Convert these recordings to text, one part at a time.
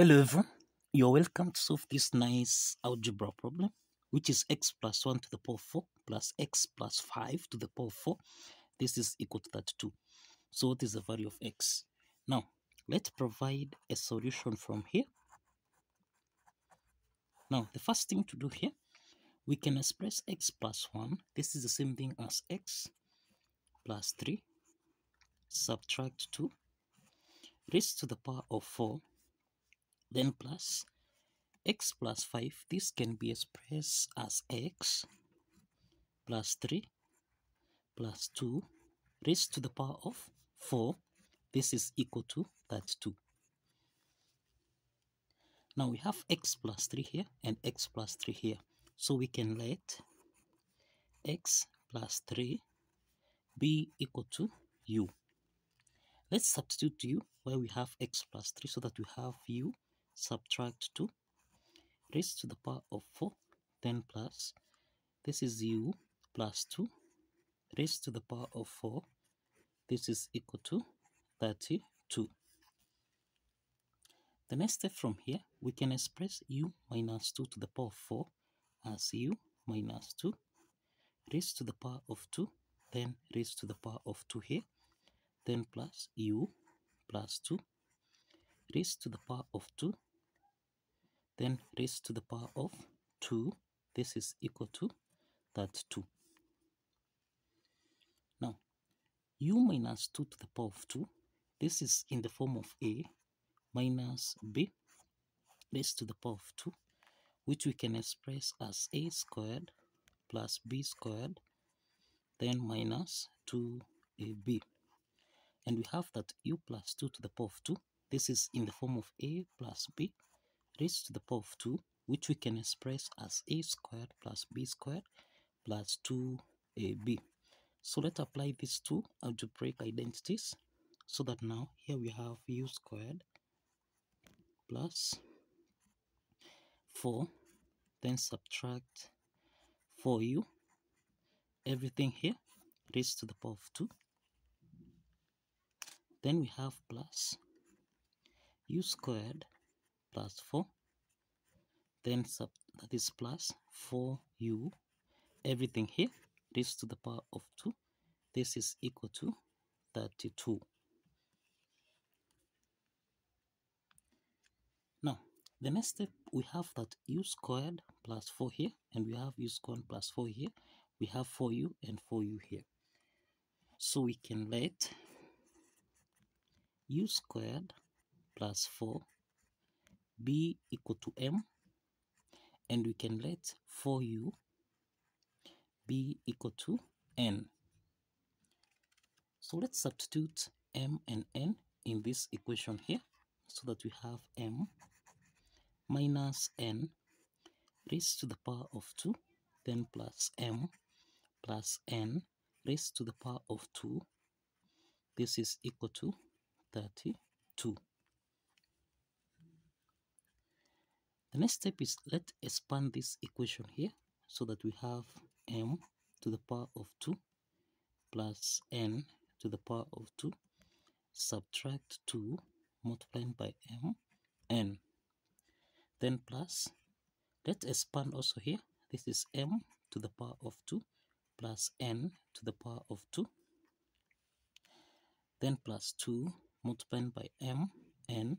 Hello everyone, you're welcome to solve this nice algebra problem, which is x plus 1 to the power 4 plus x plus 5 to the power 4. This is equal to 32. So what is the value of x? Now, let's provide a solution from here. Now, the first thing to do here, we can express x plus 1. This is the same thing as x plus 3, subtract 2, raised to the power of 4. Then plus x plus 5, this can be expressed as x plus 3 plus 2 raised to the power of 4. This is equal to 32. Now we have x plus 3 here and x plus 3 here. So we can let x plus 3 be equal to u. Let's substitute u where we have x plus 3 so that we have u. Subtract 2 raised to the power of 4, then plus this is u plus 2 raised to the power of 4. This is equal to 32. The next step from here, we can express u minus 2 to the power of 4 as u minus 2 raised to the power of 2, then raised to the power of 2 here, then plus u plus 2 raised to the power of 2, then raised to the power of 2. This is equal to 32. Now, u minus 2 to the power of 2, this is in the form of a minus b raised to the power of 2, which we can express as a squared plus b squared, then minus 2ab. And we have that u plus 2 to the power of 2, this is in the form of a plus b raised to the power of 2, which we can express as a squared plus b squared plus 2ab. So let's apply these two algebraic identities so that now here we have u squared plus 4, then subtract 4u, everything here raised to the power of 2. Then we have plus u squared plus 4, then that is plus 4u, everything here raised to the power of 2. This is equal to 32. Now, the next step, we have that u squared plus 4 here, and we have u squared plus 4 here. We have 4u and 4u here. So we can let u squared plus 4 b equal to m, and we can let 4u b equal to n. So let's substitute m and n in this equation here so that we have m minus n raised to the power of 2, then plus m plus n raised to the power of 2. This is equal to 32. The next step is let's expand this equation here so that we have m to the power of 2 plus n to the power of 2 subtract 2 multiplied by m n, then plus let's expand also here. This is m to the power of 2 plus n to the power of 2, then plus 2 multiplied by m n.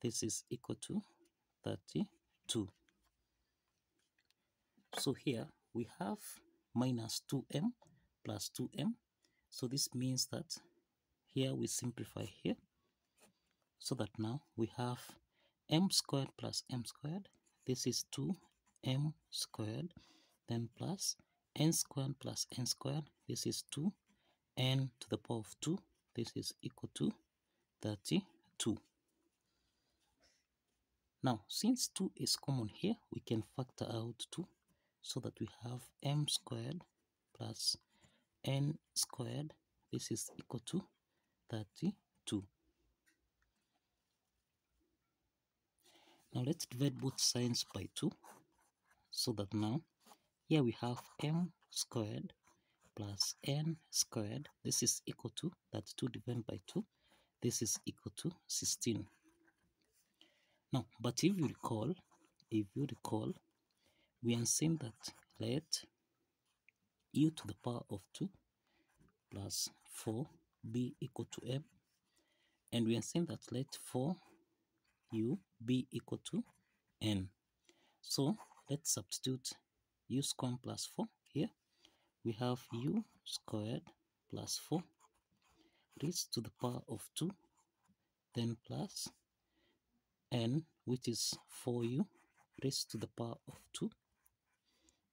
This is equal to 32. So here we have minus 2m plus 2m. So this means that here we simplify here so that now we have m squared plus m squared. This is 2m squared, then plus n squared plus n squared. This is 2n to the power of 2. This is equal to 32. Now, since 2 is common here, we can factor out 2 so that we have m squared plus n squared. This is equal to 32. Now, let's divide both sides by 2 so that now here we have m squared plus n squared. This is equal to 32 divided by 2. This is equal to 16. Now, but if you recall, we are saying that let u to the power of 2 plus 4 be equal to m, and we are saying that let 4u be equal to n. So let's substitute u squared plus 4 here. We have u squared plus 4 raised to the power of 2, then plus n, which is 4u raised to the power of 2.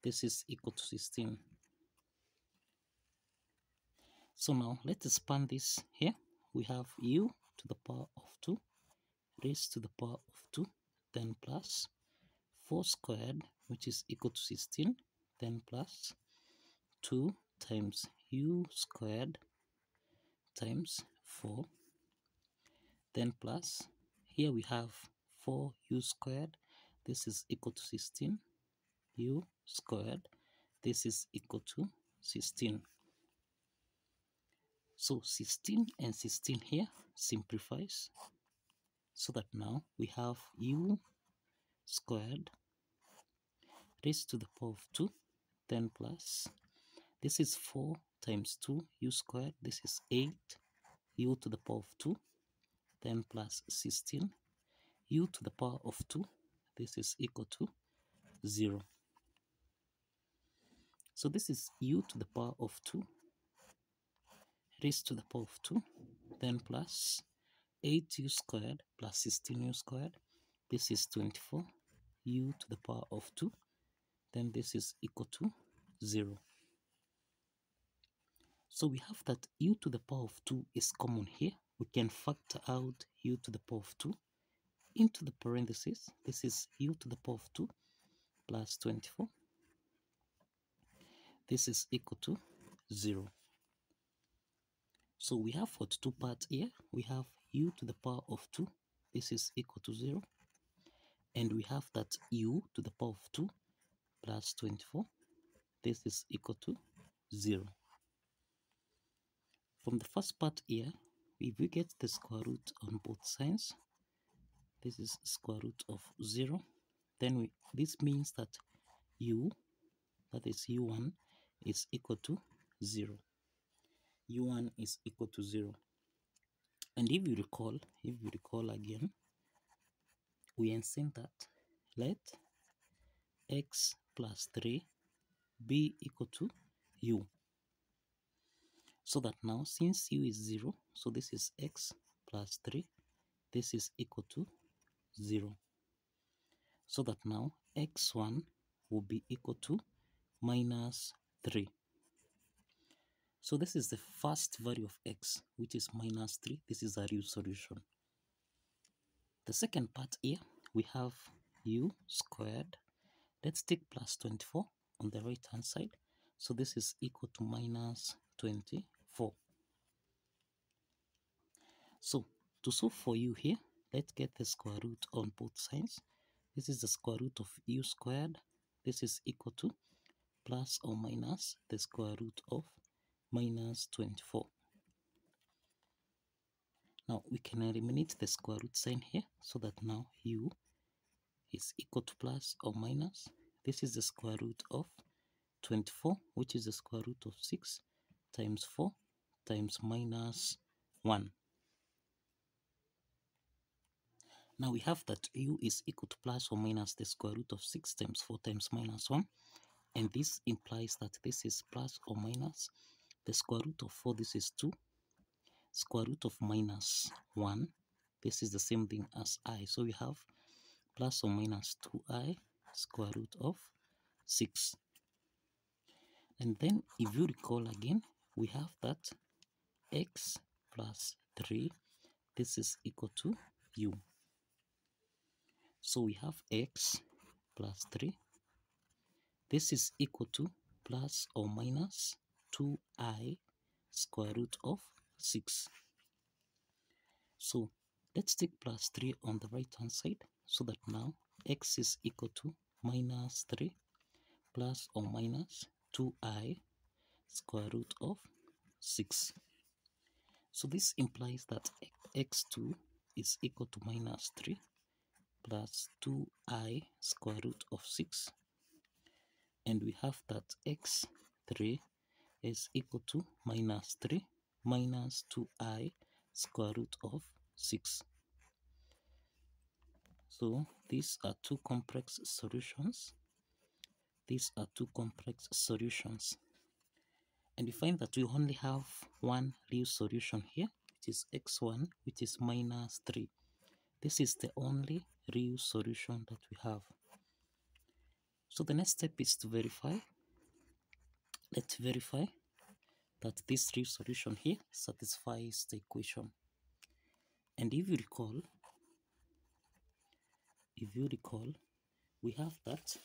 This is equal to 16. So now let's expand this here. We have u to the power of 2 raised to the power of 2, then plus 4 squared, which is equal to 16, then plus 2 times u squared times 4, then plus, here we have 4u squared, this is equal to 16, u squared, this is equal to 16. So 16 and 16 here simplifies, so that now we have u squared raised to the power of 2, then plus, this is 4 times 2 u squared, this is 8 u to the power of 2, then plus 16 u to the power of 2, this is equal to 0. So this is u to the power of 2 raised to the power of 2, then plus 8u squared plus 16u squared, this is 24u to the power of 2, then this is equal to 0. So we have that u to the power of 2 is common here. We can factor out u to the power of 2 into the parentheses. This is u to the power of 2 plus 24. This is equal to 0. So we have for two parts here, we have u to the power of 2, this is equal to 0, and we have that u to the power of 2 plus 24, this is equal to 0. From the first part here, if we get the square root on both sides, this is square root of 0, then this means that u, that is u1, is equal to 0. U1 is equal to 0. And if you recall again, we are saying that let x plus 3 be equal to u. So that now, since u is 0, so this is x plus 3, this is equal to 0. So that now, x1 will be equal to minus 3. So this is the first value of x, which is minus 3. This is a real solution. The second part here, we have u squared. Let's take plus 24 on the right hand side. So this is equal to minus 24. So to solve for u here, let's get the square root on both sides. This is the square root of u squared. This is equal to plus or minus the square root of minus 24. Now we can eliminate the square root sign here, so that now u is equal to plus or minus, this is the square root of 24, which is the square root of 6 times 4 times minus 1. Now we have that u is equal to plus or minus the square root of 6 times 4 times minus 1, and this implies that this is plus or minus the square root of 4, this is 2, square root of minus 1, this is the same thing as I, so we have plus or minus 2i square root of 6. And then if you recall again, we have that x plus 3, this is equal to u. So we have x plus 3, this is equal to plus or minus 2i square root of 6. So let's take plus 3 on the right hand side, so that now x is equal to minus 3 plus or minus 2i square root of 6. So this implies that x2 is equal to minus 3 plus 2i square root of 6, and we have that x3 is equal to minus 3 minus 2i square root of 6. So these are two complex solutions. And you find that we only have one real solution here, which is x1, which is minus 3. This is the only real solution that we have. So the next step is to verify. Let's verify that this real solution here satisfies the equation. And if you recall, we have that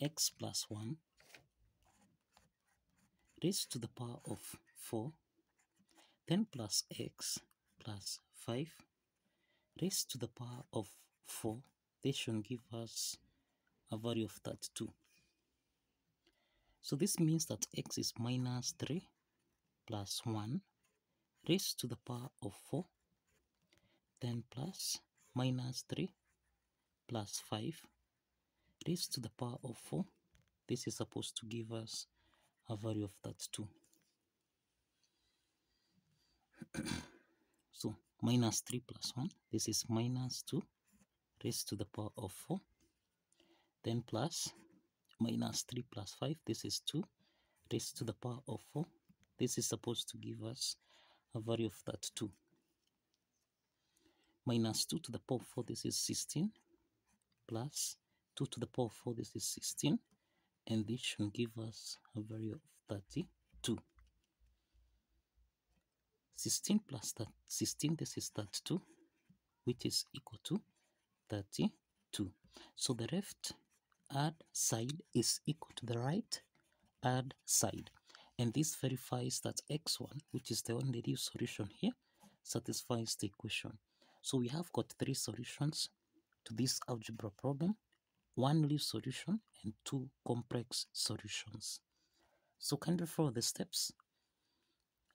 x plus 1 raised to the power of 4, then plus x plus 5 raised to the power of 4. This should give us a value of 32. So this means that x is minus 3 plus 1 raised to the power of 4, then plus minus 3 plus 5 raised to the power of 4. This is supposed to give us a value of 32. So minus 3 plus 1, this is minus 2 raised to the power of 4, then plus minus 3 plus 5, this is 2 raised to the power of 4. This is supposed to give us a value of 32. Minus 2 to the power of 4, this is 16, plus 2 to the power of 4, this is 16, and this should give us a value of 32. 16 plus 16, this is 32, which is equal to 32. So the left add side is equal to the right add side, and this verifies that x1, which is the only real solution here, satisfies the equation. So we have got three solutions to this algebra problem: one real solution and two complex solutions. So kindly follow the steps,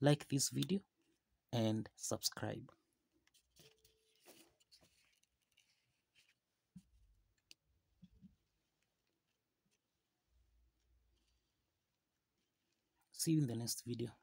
like this video, and subscribe. See you in the next video.